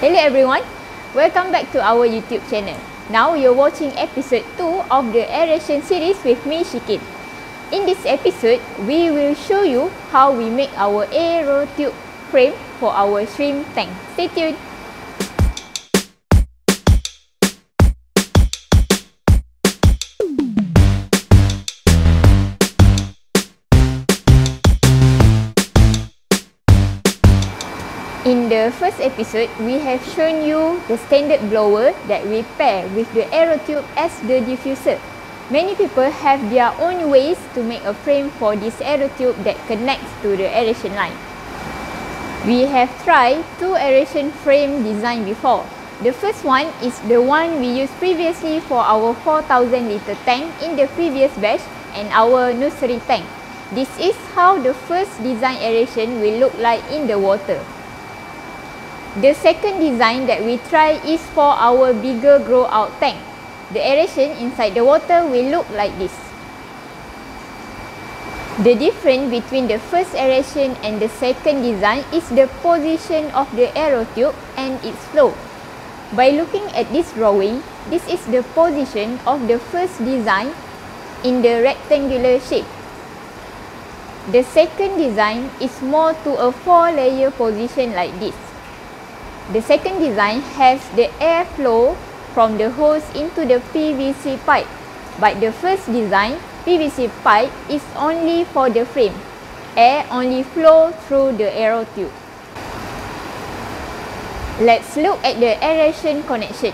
Hello everyone, welcome back to our YouTube channel. Now you're watching episode 2 of the Aeration series with me, Shikin. In this episode, we will show you how we make our AeroTube frame for our shrimp tank. Stay tuned! In the first episode, we have shown you the standard blower that we pair with the AeroTube as the diffuser. Many people have their own ways to make a frame for this AeroTube that connects to the aeration line. We have tried 2 aeration frame design before. The first one is the one we used previously for our 4000 liter tank in the previous batch and our nursery tank. This is how the first design aeration will look like in the water. The second design that we try is for our bigger grow out tank. The aeration inside the water will look like this. The difference between the first aeration and the second design is the position of the AeroTube and its flow. By looking at this drawing, this is the position of the first design in the rectangular shape. The second design is more to a 4-layer position like this. The second design has the airflow from the hose into the PVC pipe, but the first design, PVC pipe, is only for the frame. Air only flows through the AeroTube. Let's look at the aeration connection.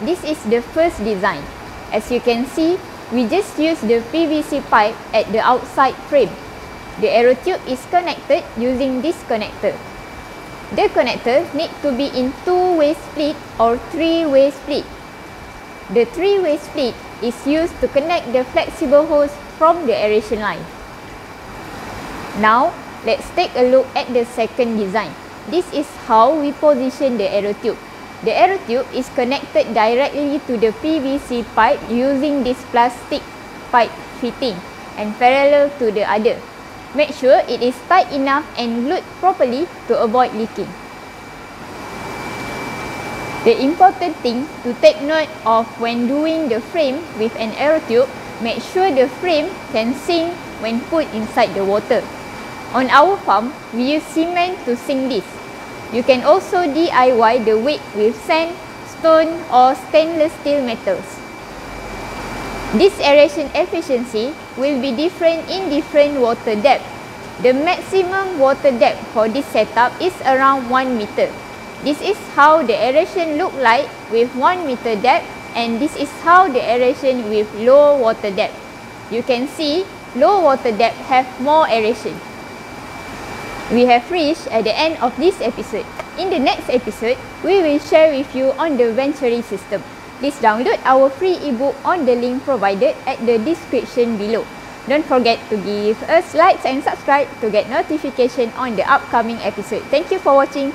This is the first design. As you can see, we just use the PVC pipe at the outside frame. The AeroTube is connected using this connector. The connector need to be in 2-way split or 3-way split. The 3-way split is used to connect the flexible hose from the aeration line. Now, let's take a look at the second design. This is how we position the AeroTube. The AeroTube is connected directly to the PVC pipe using this plastic pipe fitting and parallel to the other. Make sure it is tight enough and glued properly to avoid leaking. The important thing to take note of when doing the frame with an AeroTube, make sure the frame can sink when put inside the water. On our farm, we use cement to sink this. You can also DIY the weight with sand, stone or stainless steel metals. This aeration efficiency will be different in different water depth. The maximum water depth for this setup is around 1 meter. This is how the aeration look like with 1 meter depth, and this is how the aeration with low water depth. You can see low water depth have more aeration. We have reached at the end of this episode. In the next episode, we will share with you on the Venturi system. Please download our free ebook on the link provided at the description below. Don't forget to give us likes and subscribe to get notification on the upcoming episode. Thank you for watching.